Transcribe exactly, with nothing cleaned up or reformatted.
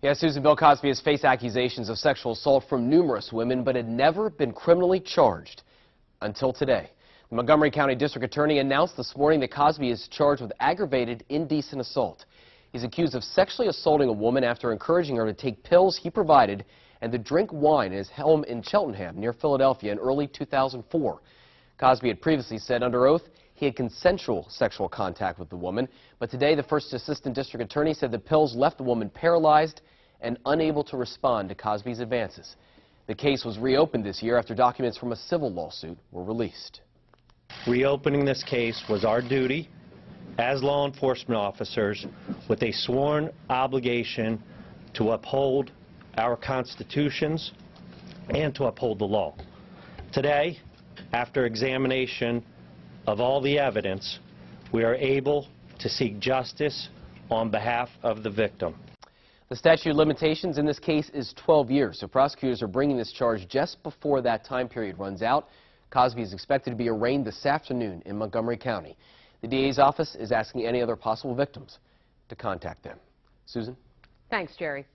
Yeah, Susan, Bill Cosby has faced accusations of sexual assault from numerous women, but had never been criminally charged until today. The Montgomery County District Attorney announced this morning that Cosby is charged with aggravated indecent assault. He's accused of sexually assaulting a woman after encouraging her to take pills he provided and to drink wine in his home in Cheltenham near Philadelphia in early two thousand four. Cosby had previously said under oath he had consensual sexual contact with the woman, but today the first assistant district attorney said the pills left the woman paralyzed and unable to respond to Cosby's advances. The case was reopened this year after documents from a civil lawsuit were released. Reopening this case was our duty as law enforcement officers with a sworn obligation to uphold our constitutions and to uphold the law. Today, after examination of all the evidence, we are able to seek justice on behalf of the victim. The statute of limitations in this case is twelve years, so prosecutors are bringing this charge just before that time period runs out. Cosby is expected to be arraigned this afternoon in Montgomery County. The D A's office is asking any other possible victims to contact them. Susan? Thanks, Jerry.